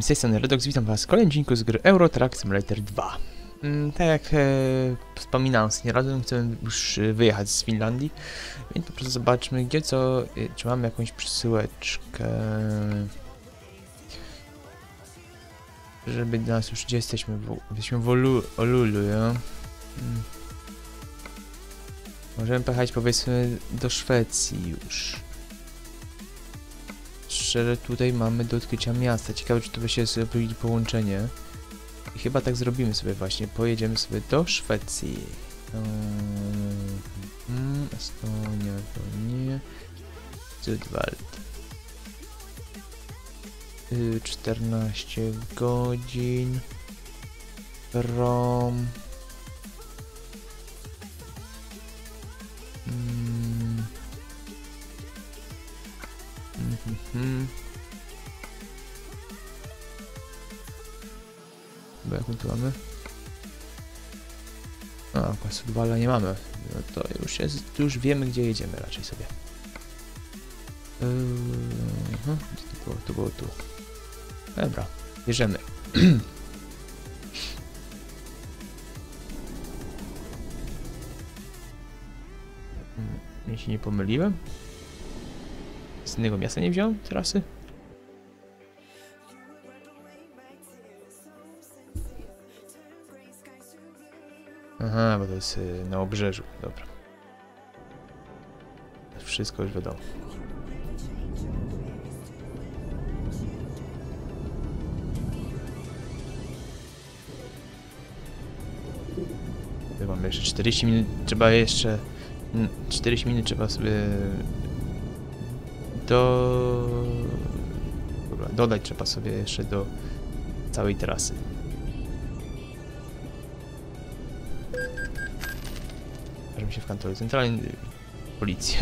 wszystkim, z tej strony Redox, witam was w kolejnym odcinku z gry Euro Truck Simulator 2. Tak jak wspominałem z nierazem, chcę już wyjechać z Finlandii, więc po prostu zobaczmy gdzie co, czy mamy jakąś przesyłeczkę, żeby do nas już, gdzie jesteśmy, jesteśmy w Oulu, ja? Możemy pojechać powiedzmy do Szwecji już. Szczerze, tutaj mamy do odkrycia miasta. Ciekawe, czy to właśnie zrobili połączenie. I chyba tak zrobimy sobie właśnie. Pojedziemy sobie do Szwecji. Estonia, to nie. Zydwald. 14 godzin. Prom. Chyba jaką tu mamy? A, Kasudwala nie mamy. No to już jest, już wiemy gdzie jedziemy raczej sobie. To było tu. Dobra, bierzemy. Jeśli nie pomyliłem. Z innego miasta nie wziąłem trasy? Aha, bo to jest na obrzeżu, dobra. Wszystko już wiadomo. Chyba mamy jeszcze 40 minut, trzeba jeszcze... 40 minut trzeba sobie... Dobra, dodać trzeba sobie jeszcze do całej trasy. Możemy się w kantorze centralnej policji.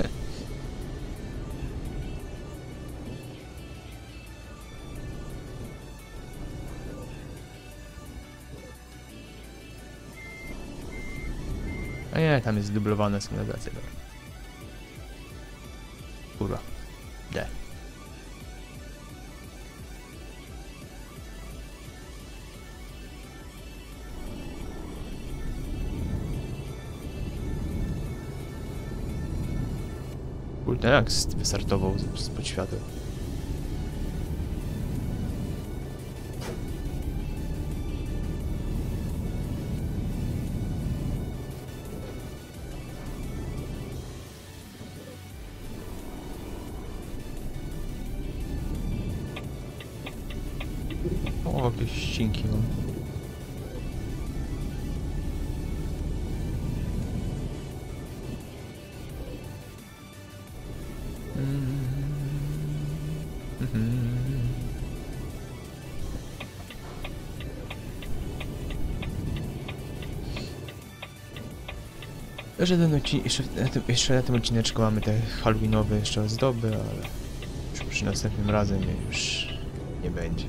A nie, tam jest zdublowane są negacje. Kurwa. D. Kurde, jak wystartował z podświaty. O, jakieś ścinki mam. Jeszcze na tym odcineczku mamy te halloweenowe jeszcze ozdoby, ale już przy następnym razem już nie będzie.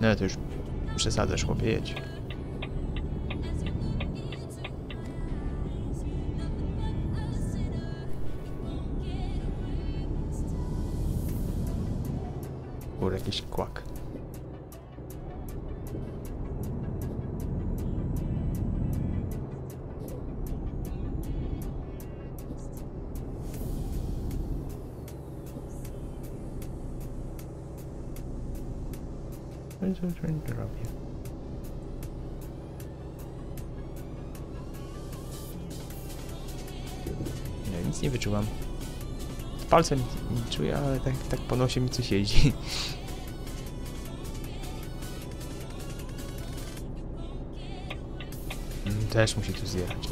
No to już przesadzasz, chłopie, jedź. Kurde, jakiś kłak. Nie, nic nie wyczuwam. Palcem nie czuję, ale tak po nosie mi coś jeździ. Też musi tu zjechać.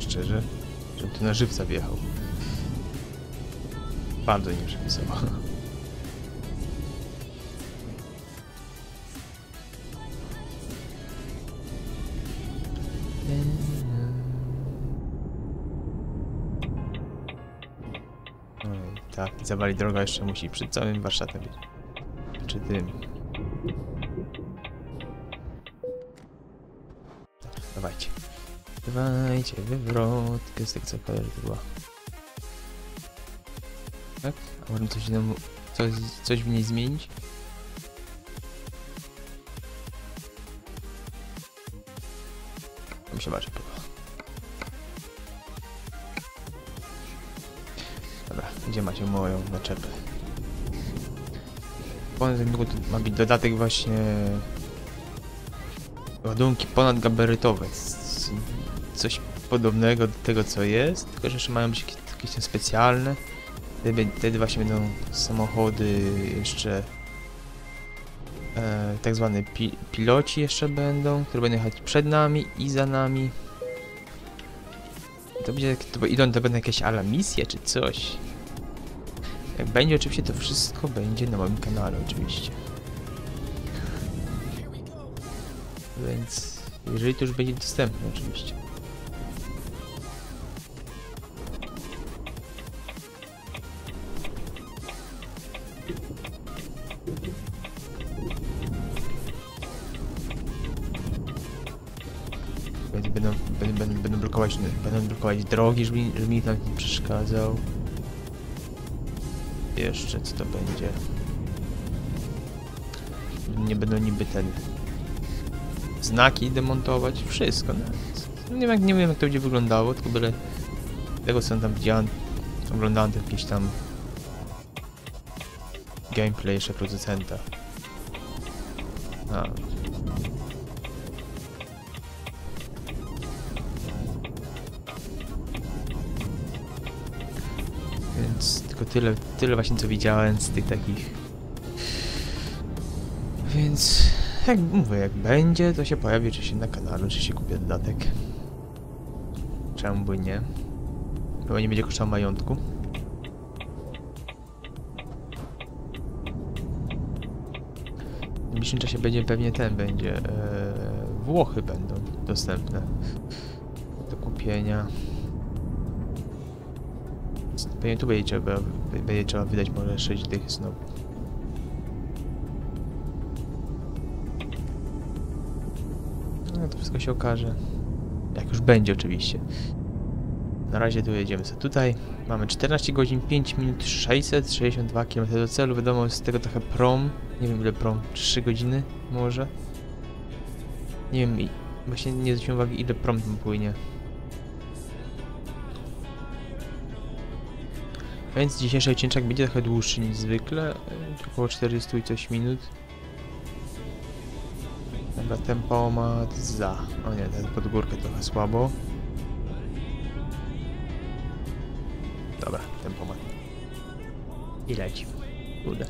Szczerze, żebym tu na żywca wjechał. Bardzo nie przepisował. Ta pizza wali droga jeszcze musi przed całym warsztatem być. Czy tym. Dobra, dawajcie. Dawajcie wywrotkę z tego co kolor to była. Tak? A możemy coś w niej zmienić? Mi się bardzo podoba. Dobra, gdzie macie moją naczepę? Ma być dodatek właśnie ładunki ponadgabarytowe. Coś podobnego do tego co jest, tylko że jeszcze mają być jakieś specjalne. Wtedy właśnie będą samochody jeszcze tak zwane piloci jeszcze będą, które będą jechać przed nami i za nami. To będzie, to będą jakieś ala misje czy coś. Jak będzie oczywiście, to wszystko będzie na moim kanale oczywiście. Więc jeżeli to już będzie dostępne oczywiście. Będą blokować drogi, żeby mi tam nie przeszkadzał. Jeszcze co to będzie? Nie będą niby ten znaki demontować, wszystko. No, nie wiem jak to będzie wyglądało, tylko byle tego co tam widziałem, oglądałem jakiś tam gameplay jeszcze producenta. Tyle właśnie co widziałem z tych takich. Więc jak mówię, jak będzie, to się pojawi oczywiście na kanale, czy się kupię dodatek. Czemu by nie? Chyba nie będzie kosztował majątku. W najbliższym czasie będzie pewnie Włochy będą dostępne do kupienia. Pewnie tu będzie trzeba wydać może 6 tych znowu. No to wszystko się okaże. Jak już będzie oczywiście. Na razie tu jedziemy sobie tutaj. Mamy 14 godzin, 5 minut, 662 km do celu. Wiadomo, jest z tego trochę prom. Nie wiem ile prom, 3 godziny może. Nie wiem, właśnie nie zwróciłem uwagi ile prom tam płynie. Więc dzisiejszy odcinek będzie trochę dłuższy niż zwykle, około 40 i coś minut. Dobra, tempomat za. O nie, ten pod górkę trochę słabo. Dobra, tempomat. I lecimy. Kurde.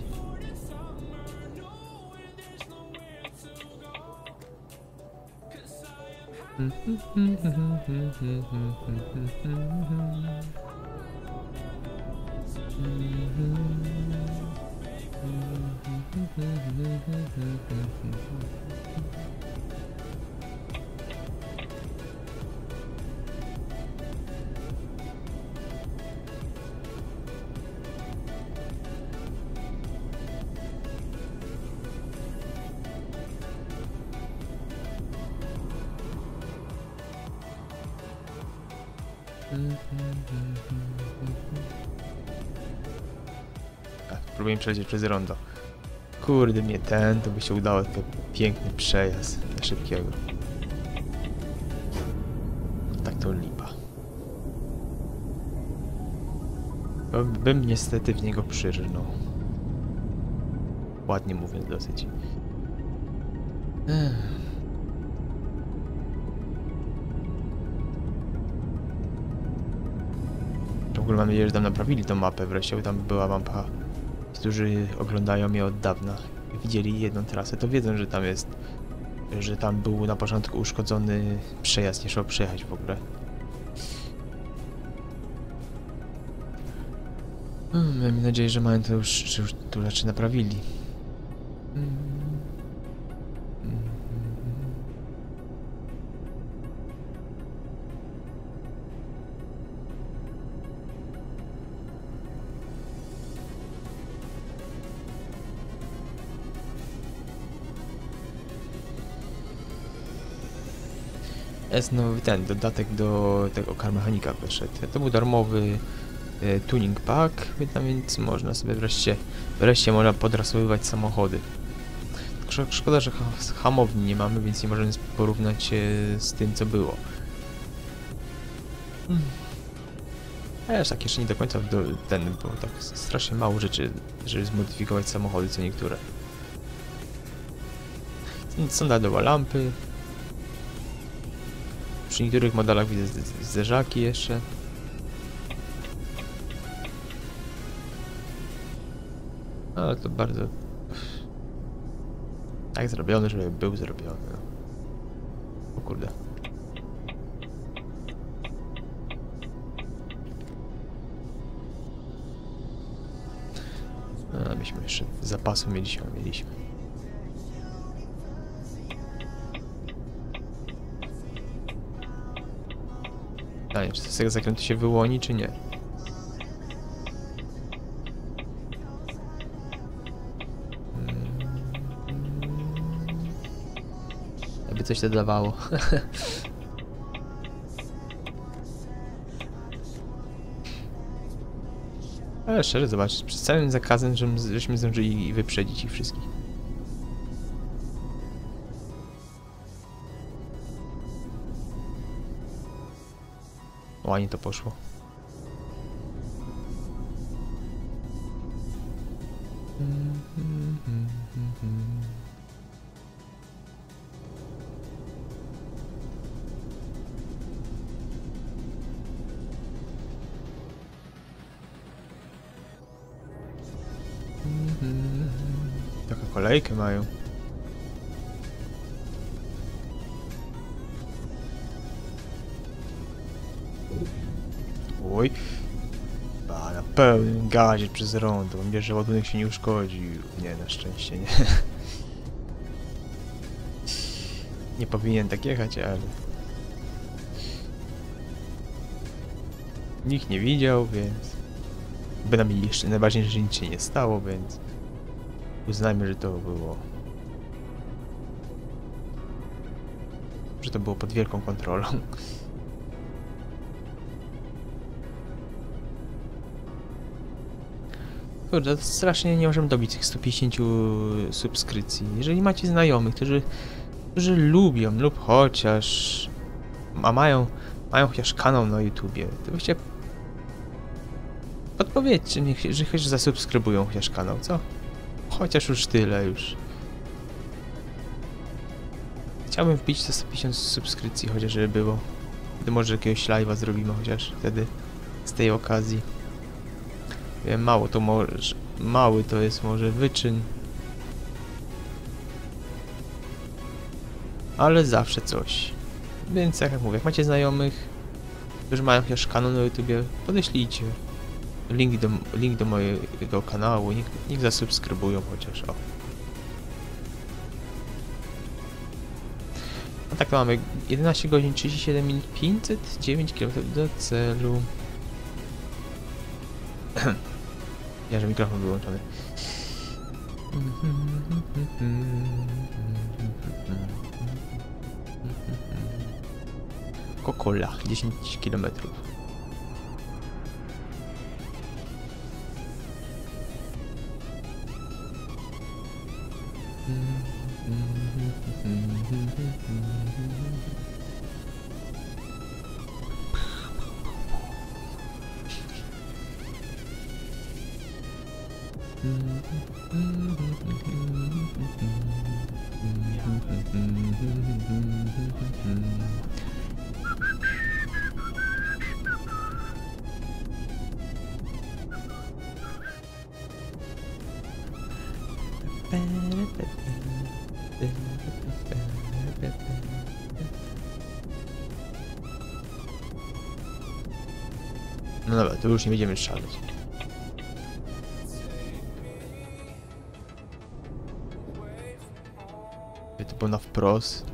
Próbuję przelecieć przez rondo. Kurde mnie ten, to by się udało ten piękny przejazd na szybkiego. Tak to lipa. Bym niestety w niego przyrżnął. Ładnie mówiąc dosyć. W ogóle mam nadzieję, że tam naprawili tą mapę wreszcie, bo tam była mapa. Którzy oglądają mnie od dawna, widzieli jedną trasę, to wiedzą, że tam jest, że tam był na początku uszkodzony przejazd, nie szło przejechać w ogóle. Mam nadzieję, że mają to już tu rzeczy naprawili. jest nowy ten dodatek do tego Car Mechanika wyszedł. To był darmowy tuning pack, więc można sobie wreszcie można podrasowywać samochody. Szkoda, że hamowni nie mamy, więc nie możemy porównać z tym, co było. Ależ tak jeszcze nie do końca bo tak strasznie mało rzeczy, żeby zmodyfikować samochody, co niektóre. Standardowe lampy. Przy niektórych modelach widzę zderzaki jeszcze. Ale to bardzo... tak zrobiony, żeby był zrobiony. O kurde. A myśmy jeszcze zapasu mieliśmy. Pytanie, czy z tego zakrętu się wyłoni, czy nie? Jakby coś to dawało. Ale szczerze, zobacz, przez całym zakazem, żeśmy zdążyli wyprzedzić ich wszystkich. Ładnie to poszło. Taka kolejkę mają. Oj, ba, na pełnym gazie przez rondo. Mam nadzieję, że ładunek się nie uszkodził. Nie, na szczęście nie. Nie powinien tak jechać, ale... nikt nie widział, więc... bynajmniej jeszcze najważniejsze, że nic się nie stało, więc... uznajmy, że to było... że to było pod wielką kontrolą. Kurde, strasznie nie możemy dobić tych 150 subskrypcji. Jeżeli macie znajomych, którzy lubią lub chociaż... mają chociaż kanał na YouTubie, to byście... podpowiedzcie, że chociaż zasubskrybują chociaż kanał, co? Chociaż już tyle już. Chciałbym wbić te 150 subskrypcji, chociaż żeby było. Wtedy może jakiegoś live'a zrobimy chociaż wtedy z tej okazji. Wiem, mały to jest może wyczyn. Ale zawsze coś. Więc jak mówię, jak macie znajomych, którzy mają chociaż kanał na YouTubie, podeślijcie link do mojego kanału, niech zasubskrybują chociaż, o. A tak to mamy 11 godzin 37 minut 509 km do celu. Ja, że mikrofon był wyłączony. Coca-Cola, 10 km. No dobra, to już nie będziemy szaleć. To było na wprost.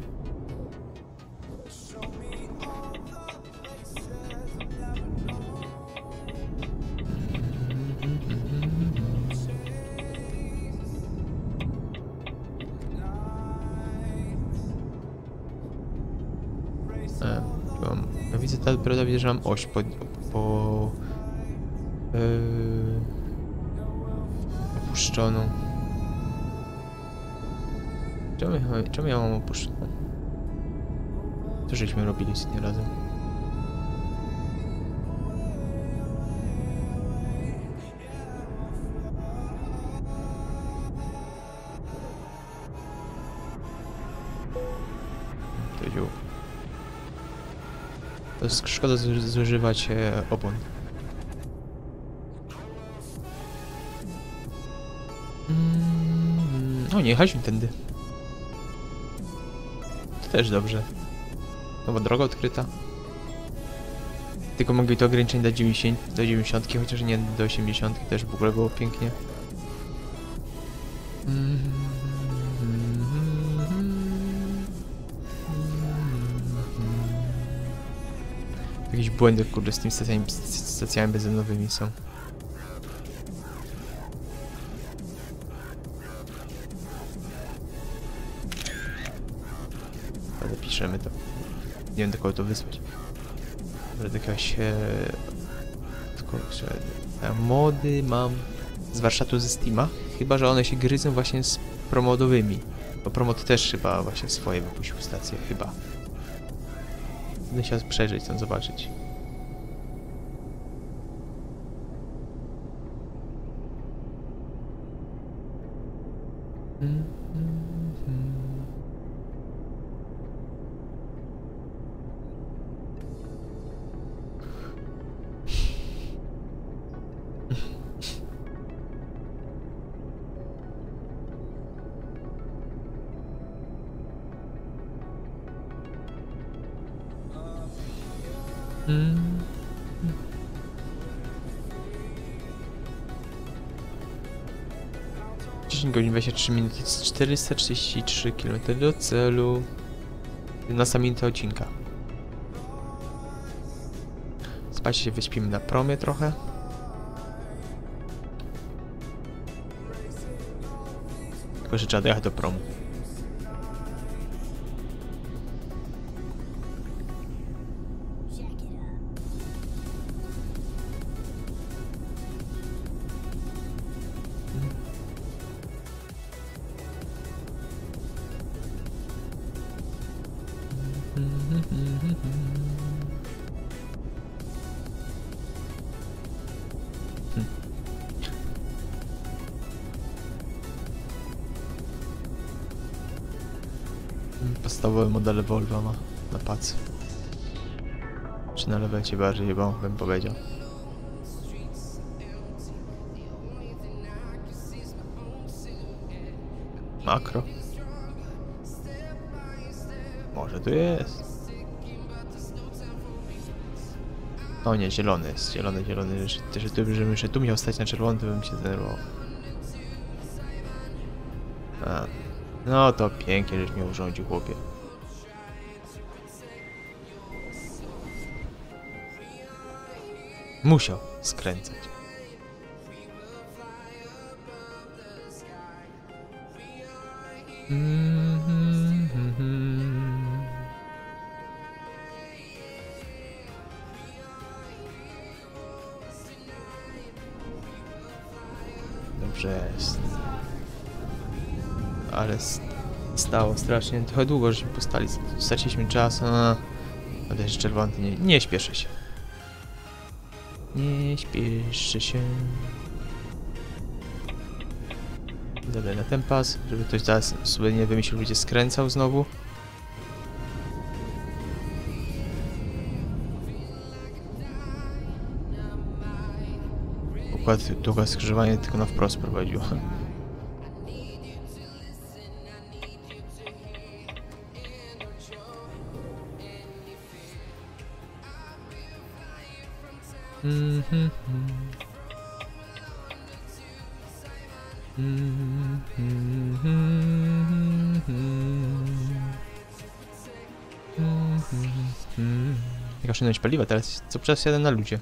tak prawda widzę, że mam oś opuszczoną. Czemu ja mam opuszczoną? Co żeśmy robili z tym razem? To jest szkoda zużywać opon. O nie, jechaliśmy tędy. To też dobrze. Nowa droga odkryta. Tylko mogli to ograniczenie do 90, chociaż nie do 80, też w ogóle było pięknie. Jakieś błędy, kurde, z tymi stacjami benzynowymi są. Ale piszemy to. Nie wiem, do kogo to wysłać. Dobra, jakaś... Kurczę... Mody mam z warsztatu ze Steama. Chyba że one się gryzą właśnie z promodowymi. Bo Promod też chyba właśnie swoje wypuścił stację, chyba. Będę się przeżyć, chcę zobaczyć. Godzin 23 minuty 433 km do celu. 11 minuta odcinka. Spać się wyśpimy na promie trochę. Tylko, że trzeba dojechać do promu. Podstawowe modele Volvo ma na pacy. Czy na lewecie bardziej chyba bym powiedział. Makro. Może tu jest. O nie, zielony jest. Zielony. Żebym się tu miał stać na czerwony, to bym się zdenerwował. No to pięknie, żeś mnie urządził, chłopie. Musiał skręcać. Dobrze jest. Ale stało strasznie, trochę długo żeśmy postali, straciliśmy czas, ale też czerwony, nie śpieszę się. Nie śpieszę się. Zadaj na ten pas, żeby ktoś zaraz sobie nie wymyślił, będzie skręcał znowu. Układ długo skrzyżowanie tylko na wprost prowadziło. Jak oszczędzać paliwa teraz? Co przez jadę na ludzie?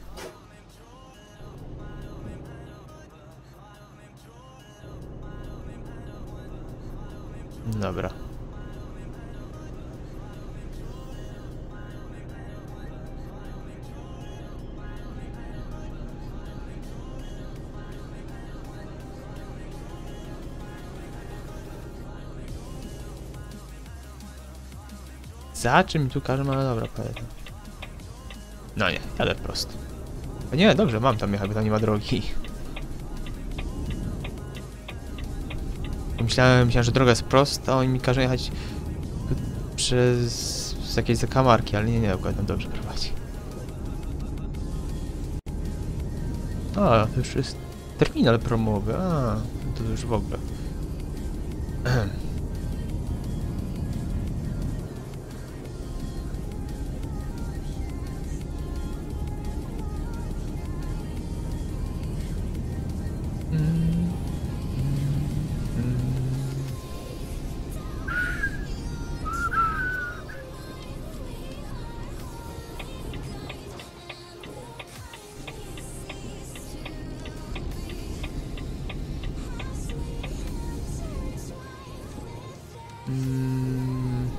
Dobra. Za czym tu każe? No dobra, pojedę. No nie, jadę prosto. A nie, dobrze, mam tam jechać, bo tam nie ma drogi. Myślałem, że droga jest prosta, oni mi każą jechać przez jakieś zakamarki, ale nie, dokładnie tam dobrze prowadzi. A, to już jest terminal promowy, a to już w ogóle.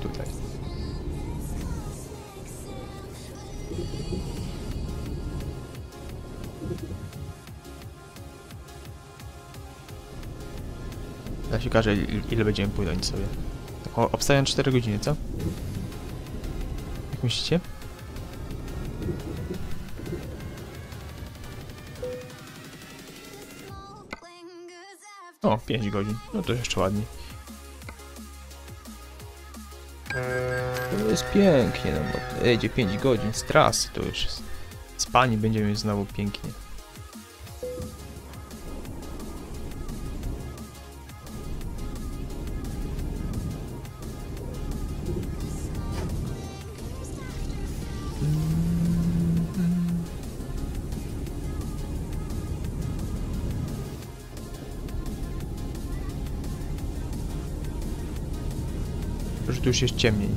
Tutaj. Ja się okaże, ile będziemy płynąć sobie. Obstawiam 4 godziny, co? Jak myślicie? O, 5 godzin. No to jeszcze ładnie. To jest pięknie, no bo jedzie 5 godzin z trasy, to już z pani będziemy mieć znowu pięknie. Że tu już jest ciemniej.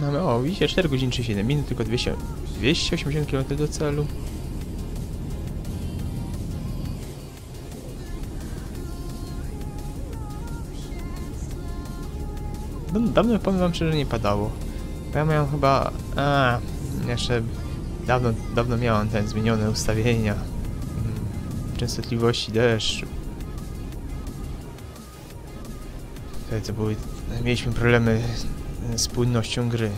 Mamy, o, widzicie, 4 godziny 37 minut, tylko 280 km do celu. Dawno powiem wam szczerze, że nie padało. Ja miałem chyba... A, jeszcze dawno miałem te zmienione ustawienia częstotliwości deszczu. To były... Mieliśmy problemy z płynnością gry.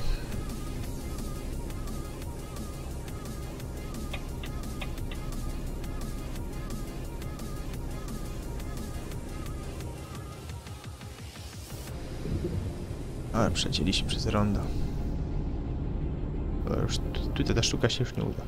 Ale przecięliśmy przez rondo. Już tutaj ta sztuka się już nie uda.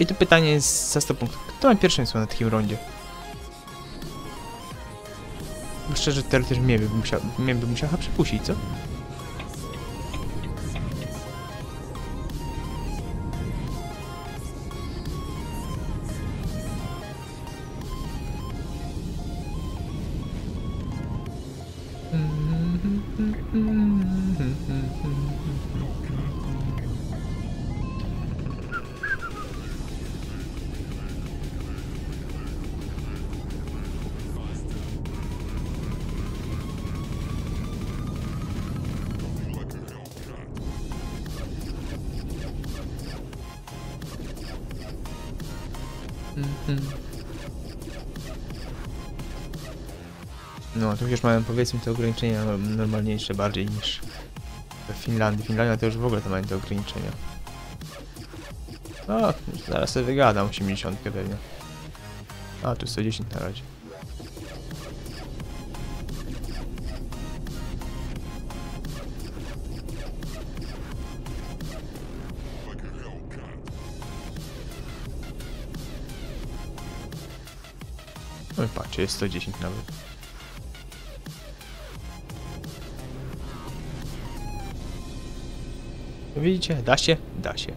I to pytanie jest za 100 punktów. Kto ma pierwszeństwo na takim rondzie? Bo szczerze, teoretycznie mnie by musiał przepuścić, co? No, tu już mamy, powiedzmy, te ograniczenia normalniejsze bardziej niż w Finlandii. Finlandia to już w ogóle to mają te ograniczenia. No, zaraz sobie wygadam 80 pewnie. A, tu 110 na razie. No i patrzcie, jest 110 nawet. Widzicie? Da się? Da się.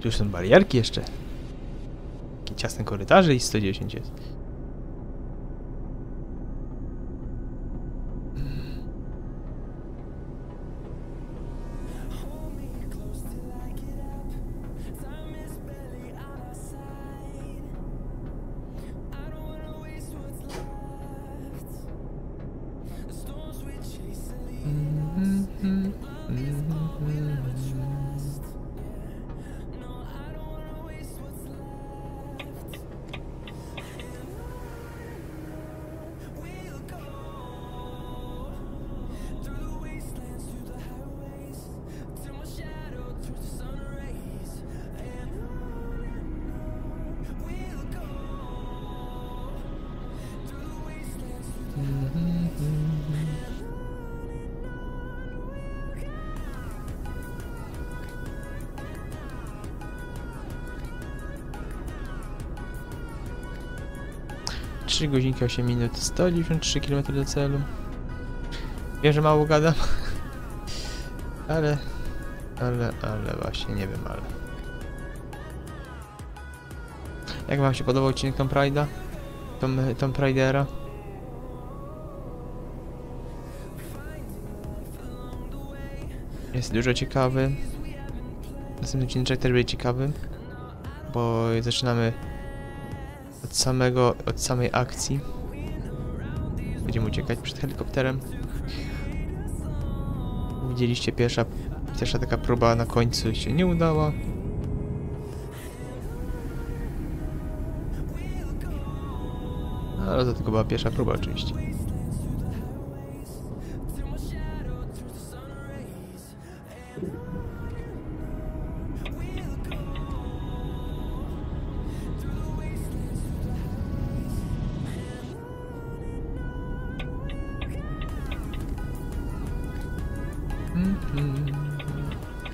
Tu już są barierki jeszcze. Takie ciasne korytarze i 110 jest. 3 godzinki 8 minut, 193 km do celu. Wiem, że mało gadam, ale właśnie nie wiem, ale. Jak wam się podobał odcinek Tomb Raidera? Jest dużo ciekawy. Następny odcinek też będzie ciekawy, bo zaczynamy od samej akcji. Będziemy uciekać przed helikopterem. Widzieliście, pierwsza taka próba na końcu się nie udała. Ale to tylko była pierwsza próba, oczywiście.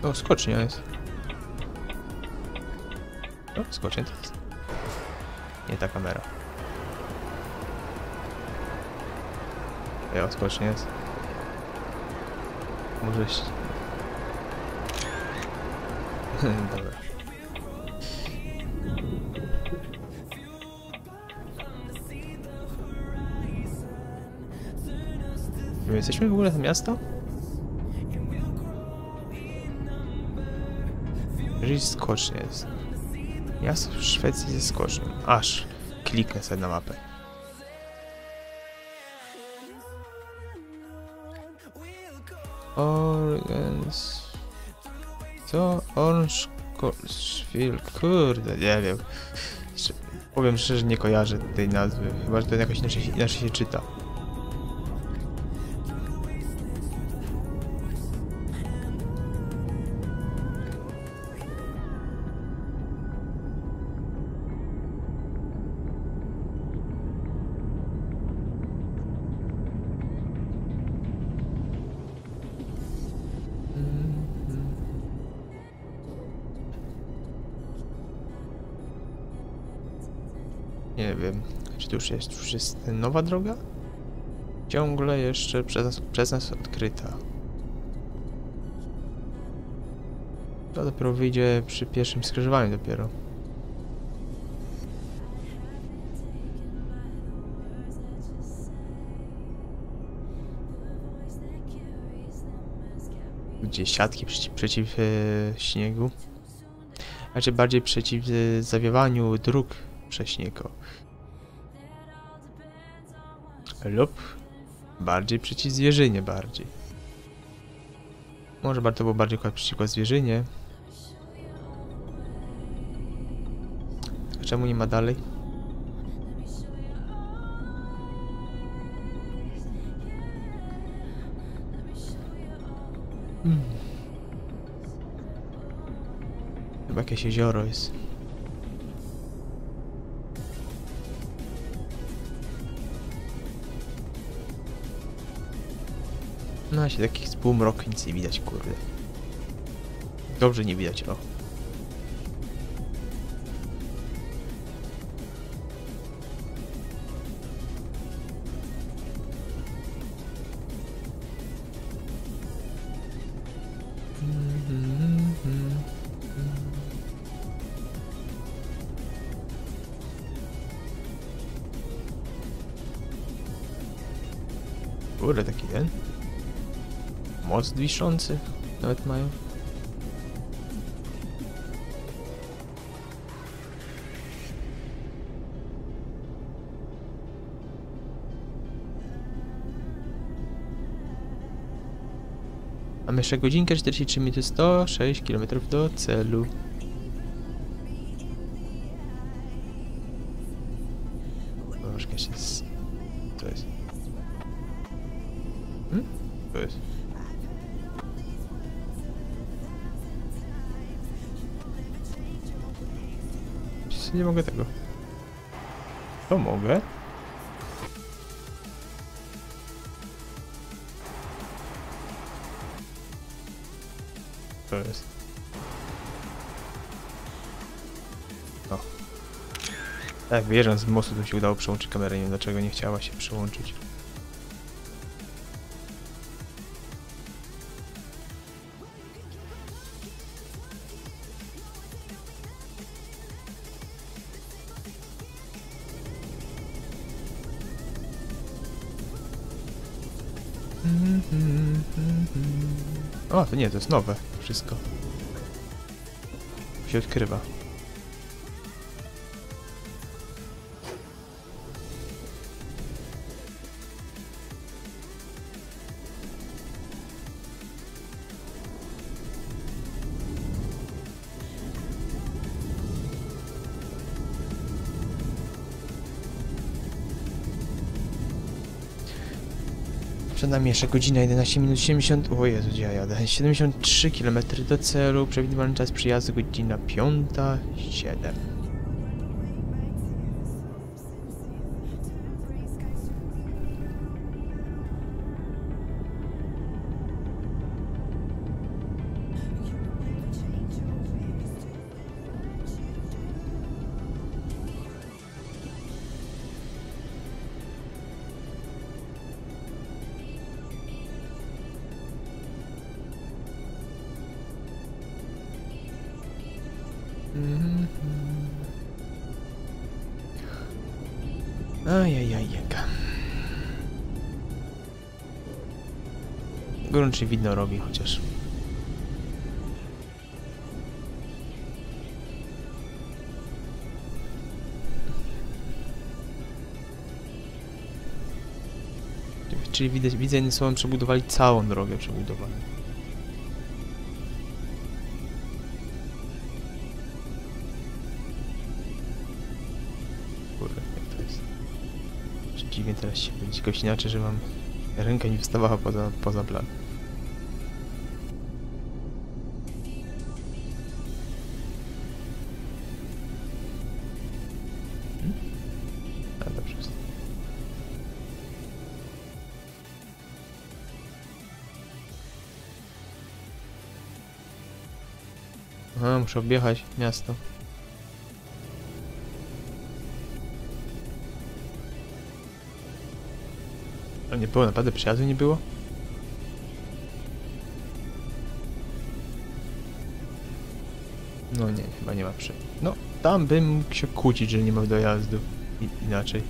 O, skocznia jest. O, skocznia to jest. Nie ta kamera. Ja, skocznia jest. Możesz. Dobra. My jesteśmy w ogóle to miasto? Skocznia jest. Ja w Szwecji ze skocznią. Aż kliknę sobie na mapę. Organs. Co? Orange. Kurde, nie wiem. Powiem szczerze, nie kojarzę tej nazwy. Chyba, że to jakoś inaczej się czyta. Nie wiem, czy to już jest nowa droga? Ciągle jeszcze przez nas odkryta. To dopiero wyjdzie przy pierwszym skrzyżowaniu dopiero. Gdzie siatki przeciw śniegu? Znaczy bardziej przeciw zawiewaniu dróg. Prześniego lub bardziej przeciw zwierzynie bardziej. Może warto było bardziej przeciwko zwierzynie. Czemu nie ma dalej? Chyba jakieś jezioro jest. No się takich półmrok nic nie widać, kurde. Dobrze nie widać, o. Kurde, taki ten. Most wiszący nawet mają. Mamy jeszcze godzinkę 43 minuty 106 km do celu. Troszkę się z... To jest. To jest. Nie mogę tego. To mogę. to jest. No. Tak, wjeżdżam z mostu, tu się udało przełączyć kamerę, nie wiem dlaczego nie chciała się przełączyć. O, to nie, to jest nowe wszystko. Się odkrywa. Przed nami jeszcze godzina 11 minut 70... O Jezu, gdzie ja jadę? 73 km do celu, przewidywany czas przyjazdu godzina 5:07. Ajajaj, jaka. Gorączy widno robi chociaż. Czyli widać, widzę, nie słowem przebudowali całą drogę, przebudowali. Dziwnie teraz się będzie jakoś inaczej, że mam rękę nie wstawała poza plan. A dobrze. Aha, muszę objechać miasto. Nie było, naprawdę przyjazdu nie było? No nie, chyba nie ma przyjazdu. No, tam bym mógł się kłócić, że nie ma dojazdu. Inaczej.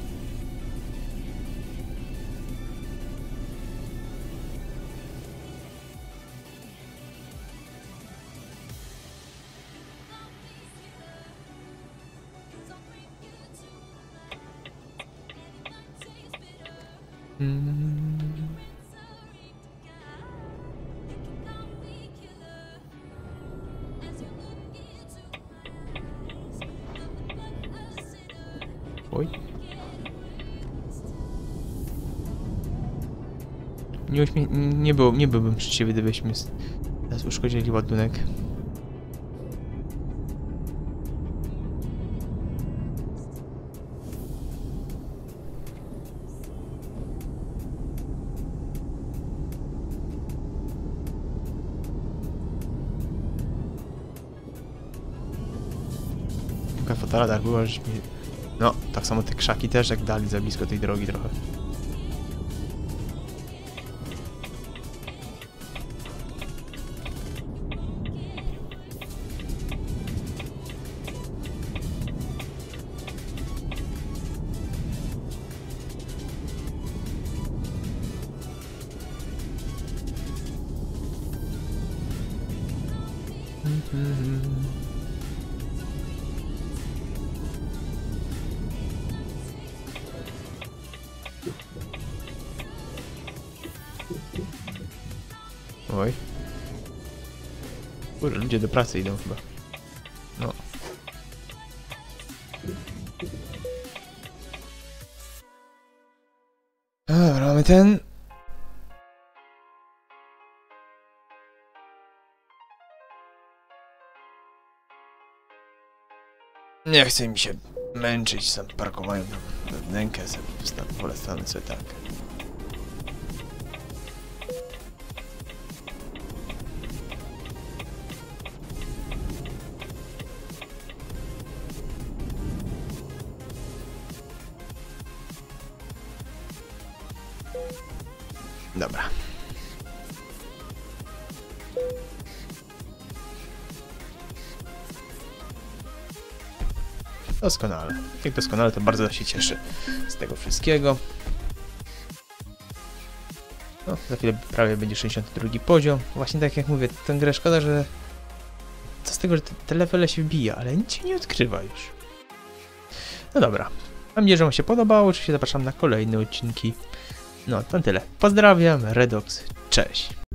Oj. Nie byłbym przeciwny, gdybyśmy nas uszkodzili ładunek. Taka fotorada była, że mi... No, tak samo te krzaki też jak dali za blisko tej drogi trochę. Oj. Kurde, ludzie do pracy idą chyba. No. Dobra, mamy ten. Nie chce mi się męczyć sam parkowaniem na wnękę, wolę stanąć sobie tak. Dobra. Doskonale. Jak doskonale, to bardzo się cieszy z tego wszystkiego. No, za chwilę prawie będzie 62 poziom. Właśnie tak jak mówię, tę grę szkoda, że... Co z tego, że te levele się wbija, ale nic się nie odkrywa już. No dobra. Mam nadzieję, że wam się podobało. Oczywiście zapraszam na kolejne odcinki. No, to tyle. Pozdrawiam, Redox. Cześć.